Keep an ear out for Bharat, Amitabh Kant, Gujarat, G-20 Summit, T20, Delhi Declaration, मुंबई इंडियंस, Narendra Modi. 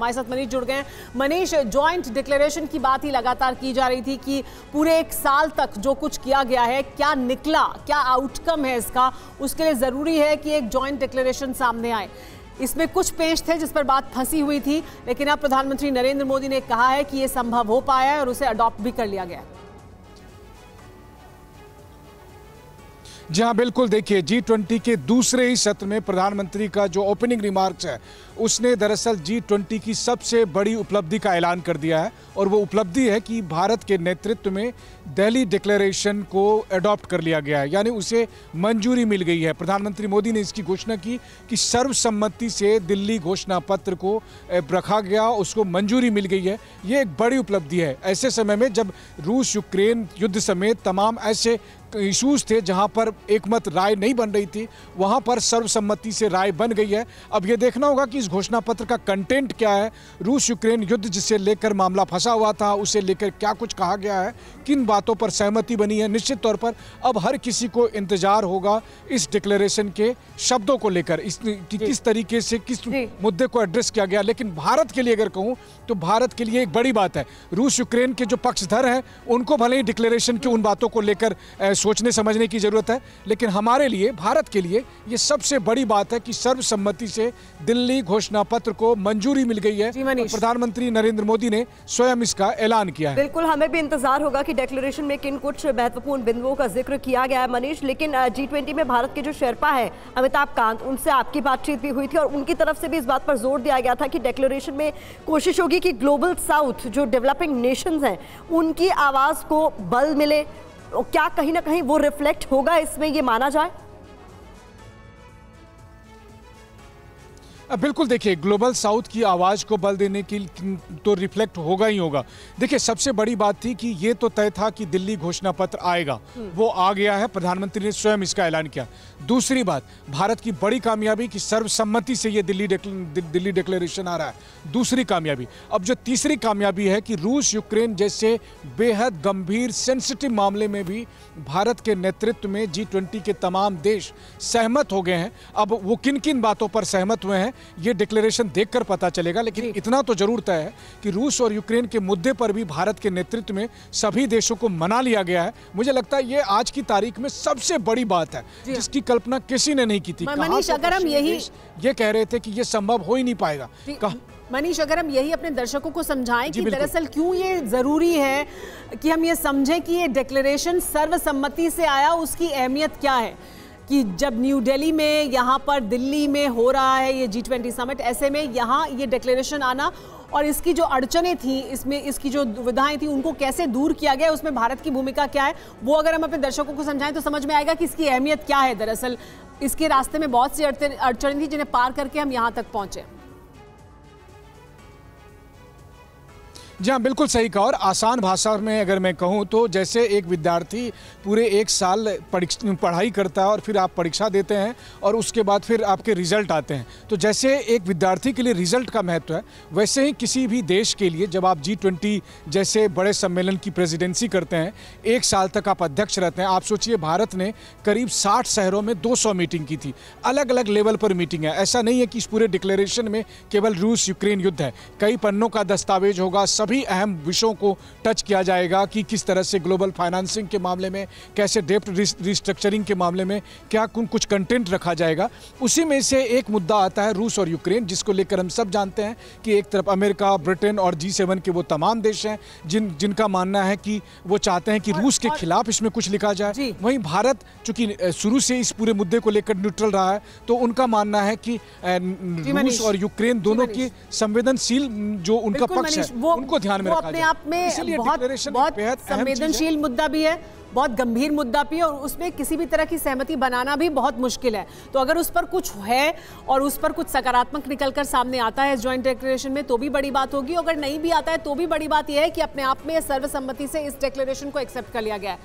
हमारे साथ मनीष जुड़ गए हैं। मनीष, जॉइंट डिक्लेरेशन की बात ही लगातार की जा रही थी कि पूरे एक साल तक जो कुछ किया गया है, क्या निकला, क्या आउटकम है इसका, उसके लिए ज़रूरी है कि एक जॉइंट डिक्लेरेशन सामने आए। इसमें कुछ पेच थे जिस पर बात फंसी हुई थी, लेकिन अब प्रधानमंत्री नरेंद्र मोदी ने कहा है कि ये संभव हो पाया है और उसे अडॉप्ट भी कर लिया गया है। जी हाँ, बिल्कुल। देखिए, G20 के दूसरे ही सत्र में प्रधानमंत्री का जो ओपनिंग रिमार्क्स है, उसने दरअसल G20 की सबसे बड़ी उपलब्धि का ऐलान कर दिया है, और वो उपलब्धि है कि भारत के नेतृत्व में दिल्ली डिक्लेरेशन को अडॉप्ट कर लिया गया है, यानी उसे मंजूरी मिल गई है। प्रधानमंत्री मोदी ने इसकी घोषणा की कि सर्वसम्मति से दिल्ली घोषणा पत्र को रखा गया, उसको मंजूरी मिल गई है। ये एक बड़ी उपलब्धि है ऐसे समय में जब रूस यूक्रेन युद्ध समेत तमाम ऐसे इश्यूज थे जहां पर एकमत राय नहीं बन रही थी, वहां पर सर्वसम्मति से राय बन गई है। अब यह देखना होगा कि इस घोषणा पत्र का कंटेंट क्या है। रूस यूक्रेन युद्ध जिसे लेकर मामला फंसा हुआ था, उसे लेकर क्या कुछ कहा गया है, किन बातों पर सहमति बनी है। निश्चित तौर पर अब हर किसी को इंतजार होगा इस डिक्लेरेशन के शब्दों को लेकर, किस तरीके से किस मुद्दे को एड्रेस किया गया। लेकिन भारत के लिए अगर कहूँ तो भारत के लिए एक बड़ी बात है। रूस यूक्रेन के जो पक्षधर हैं उनको भले ही डिक्लेरेशन की उन बातों को लेकर सोचने समझने की ज़रूरत है, लेकिन हमारे लिए, भारत के लिए ये सबसे बड़ी बात है कि सर्वसम्मति से दिल्ली घोषणा पत्र को मंजूरी मिल गई है। प्रधानमंत्री नरेंद्र मोदी ने स्वयं इसका ऐलान किया है। बिल्कुल, हमें भी इंतजार होगा कि डिक्लेरेशन में किन कुछ महत्वपूर्ण बिंदुओं का जिक्र किया गया है। मनीष, लेकिन G20 में भारत के जो शेरपा है अमिताभ कांत, उनसे आपकी बातचीत भी हुई थी और उनकी तरफ से भी इस बात पर जोर दिया गया था कि डिक्लेरेशन में कोशिश होगी कि ग्लोबल साउथ, जो डेवलपिंग नेशंस हैं, उनकी आवाज़ को बल मिले। क्या कहीं ना कहीं वो रिफ्लेक्ट होगा इसमें, ये माना जाए? बिल्कुल। देखिए, ग्लोबल साउथ की आवाज़ को बल देने की तो रिफ्लेक्ट होगा ही होगा। देखिए, सबसे बड़ी बात थी कि ये तो तय था कि दिल्ली घोषणा पत्र आएगा, वो आ गया है। प्रधानमंत्री ने स्वयं इसका ऐलान किया। दूसरी बात, भारत की बड़ी कामयाबी कि सर्वसम्मति से ये दिल्ली डिक्लेरेशन आ रहा है, दूसरी कामयाबी। अब जो तीसरी कामयाबी है कि रूस यूक्रेन जैसे बेहद गंभीर सेंसिटिव मामले में भी भारत के नेतृत्व में G20 के तमाम देश सहमत हो गए हैं। अब वो किन किन बातों पर सहमत हुए हैं, ये डिक्लेरेशन देखकर पता चलेगा, लेकिन इतना तो जरूर तय है कि रूस और यूक्रेन के मुद्दे पर भी भारत के नेतृत्व में सभी देशों को मना लिया गया है। मुझे लगता है ये आज की तारीख में सबसे बड़ी बात है जिसकी कल्पना किसी ने नहीं की थी। मनीष, अगर हम यही ये कह रहे थे कि ये संभव हो ही नहीं पाएगा। मनीष, अगर हम यही अपने दर्शकों को समझाएं कि दरअसल क्यों ये ज़रूरी है कि हम ये समझें कि ये डिक्लेरेशन सर्वसम्मति से आया, उसकी अहमियत क्या है, कि जब न्यू दिल्ली में, यहाँ पर दिल्ली में हो रहा है ये G20 समिट, ऐसे में यहाँ ये डिक्लेरेशन आना और इसकी जो अड़चनें थी, इसमें इसकी जो दुविधाएं थी, उनको कैसे दूर किया गया, उसमें भारत की भूमिका क्या है, वो अगर हम अपने दर्शकों को समझाएं तो समझ में आएगा कि इसकी अहमियत क्या है। दरअसल इसके रास्ते में बहुत सी अड़चनें थी जिन्हें पार करके हम यहाँ तक पहुँचे। जी हाँ, बिल्कुल सही कहा। और आसान भाषा में अगर मैं कहूँ तो जैसे एक विद्यार्थी पूरे एक साल पढ़ाई करता है और फिर आप परीक्षा देते हैं और उसके बाद फिर आपके रिजल्ट आते हैं, तो जैसे एक विद्यार्थी के लिए रिजल्ट का महत्व है, वैसे ही किसी भी देश के लिए जब आप G20 जैसे बड़े सम्मेलन की प्रेसिडेंसी करते हैं, एक साल तक आप अध्यक्ष रहते हैं। आप सोचिए, भारत ने करीब 60 शहरों में 200 मीटिंग की थी, अलग अलग लेवल पर मीटिंग है। ऐसा नहीं है कि इस पूरे डिक्लेरेशन में केवल रूस यूक्रेन युद्ध है, कई पन्नों का दस्तावेज होगा, सभी अहम विषयों को टच किया जाएगा कि किस तरह से ग्लोबल फाइनेंसिंग के मामले में, कैसे डेप्ट रिस्ट्रक्चरिंग के मामले में क्या कुछ कंटेंट रखा जाएगा। उसी में से एक मुद्दा आता है रूस और यूक्रेन, जिसको लेकर हम सब जानते हैं कि एक तरफ अमेरिका, ब्रिटेन और G7 के वो तमाम देश हैं जिनका मानना है कि वो चाहते हैं कि रूस के खिलाफ इसमें कुछ लिखा जाए। वहीं भारत चूंकि शुरू से इस पूरे मुद्दे को लेकर न्यूट्रल रहा है, तो उनका मानना है कि रूस और यूक्रेन दोनों की संवेदनशील जो उनका पक्ष है, को ध्यान में रखा जाए। अपने आप में बहुत संवेदनशील मुद्दा भी है, बहुत गंभीर मुद्दा भी है, और उसमें किसी भी तरह की सहमति बनाना भी बहुत मुश्किल है। तो अगर उस पर कुछ है और उस पर कुछ सकारात्मक निकलकर सामने आता है जॉइंट डिक्लेरेशन में, तो भी बड़ी बात होगी। अगर नहीं भी आता है तो भी बड़ी बात यह है कि अपने आप में सर्वसम्मति से इस डिक्लेरेशन को एक्सेप्ट कर लिया गया है।